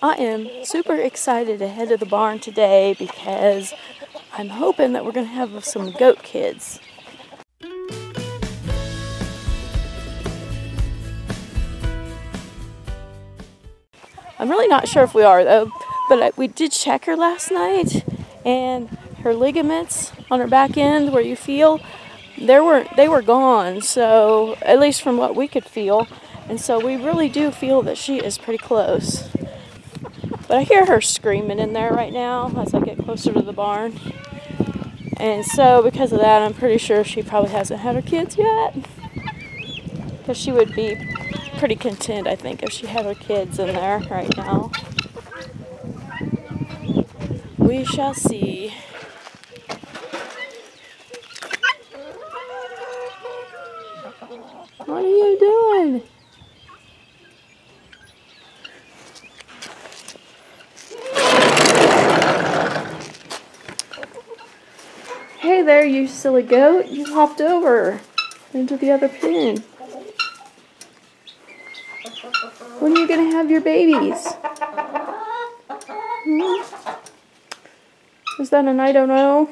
I am super excited to head to the barn today because I'm hoping that we're going to have some goat kids. I'm really not sure if we are though, but we did check her last night, and her ligaments on her back end where you feel, they were gone, so at least from what we could feel, and so we really do feel that she is pretty close. But I hear her screaming in there right now as I get closer to the barn, and so because of that I'm pretty sure she probably hasn't had her kids yet, because she would be pretty content I think if she had her kids in there right now. We shall see. What are you doing? Hey there, you silly goat. You hopped over into the other pen. When are you going to have your babies? Is that an I don't know?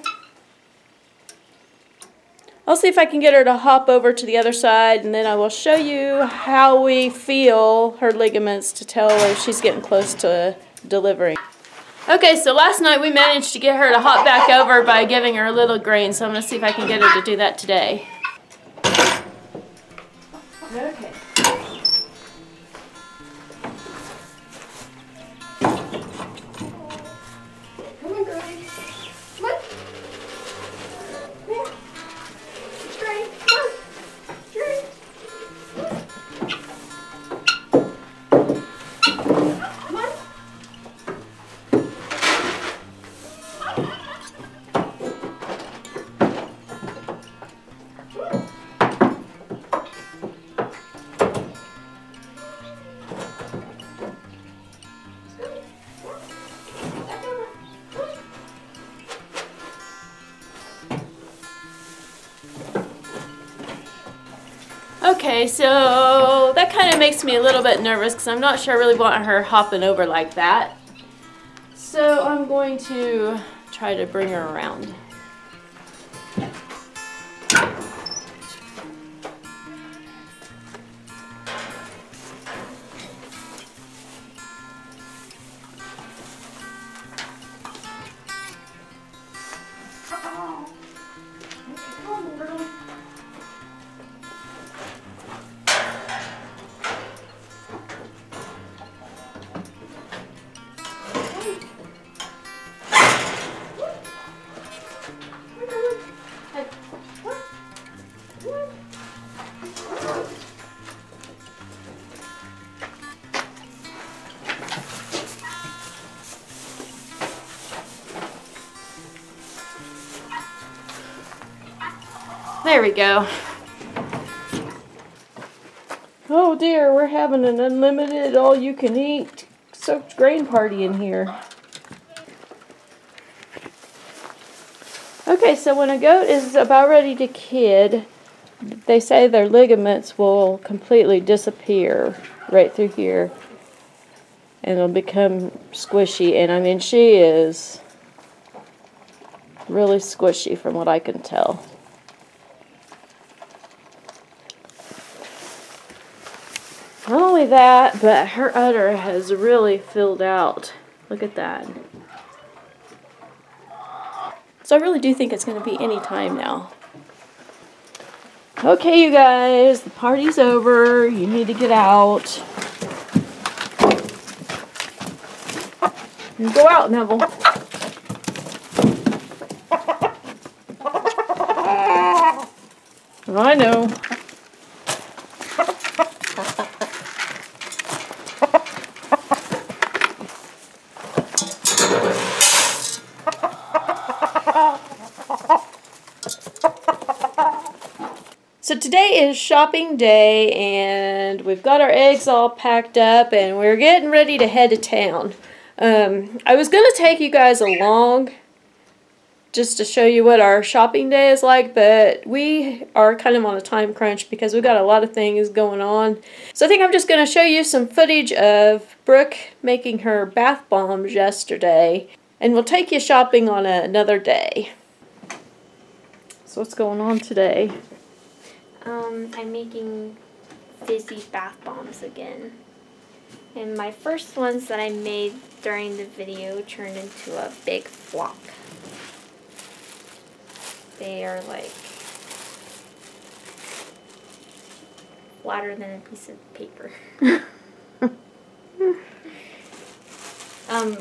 I'll see if I can get her to hop over to the other side, and then I will show you how we feel her ligaments to tell if she's getting close to delivering. Okay, so last night we managed to get her to hop back over by giving her a little grain, so I'm going to see if I can get her to do that today. Okay. Okay, so that kind of makes me a little bit nervous because I'm not sure I really want her hopping over like that. So I'm going to try to bring her around. There we go. Oh dear, we're having an unlimited all-you-can-eat soaked grain party in here. Okay, so when a goat is about ready to kid, they say their ligaments will completely disappear right through here, and it'll become squishy, and I mean she is really squishy from what I can tell. Not only that, but her udder has really filled out. Look at that. So I really do think it's going to be any time now. Okay, you guys, the party's over. You need to get out. And go out, Neville. I know. So today is shopping day, and we've got our eggs all packed up, and we're getting ready to head to town. I was going to take you guys along just to show you what our shopping day is like, but we are kind of on a time crunch because we've got a lot of things going on. So I think I'm just going to show you some footage of Brooke making her bath bombs yesterday, and we'll take you shopping on another day. So what's going on today? I'm making fizzy bath bombs again. And my first ones that I made during the video turned into a big flop. They are like flatter than a piece of paper.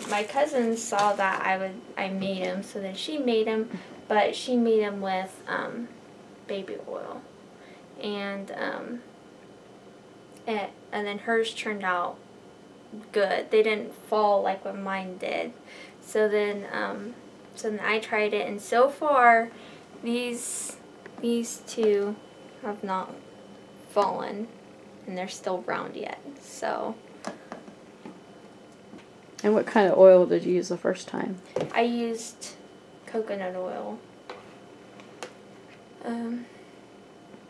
My cousin saw that I made them, so then she made them, but she made them with baby oil, and then hers turned out good. They didn't fall like what mine did. So then I tried it, and so far these two have not fallen, and they're still round yet. So. And what kind of oil did you use the first time? I used coconut oil.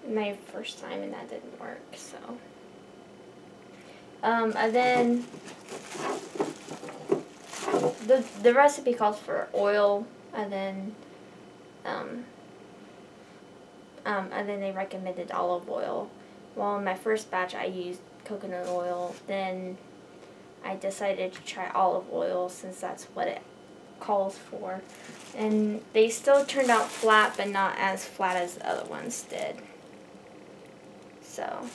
My first time, and that didn't work. So. And then the recipe calls for oil, and then they recommended olive oil. Well, in my first batch I used coconut oil, then I decided to try olive oil since that's what it calls for. And they still turned out flat, but not as flat as the other ones did. So.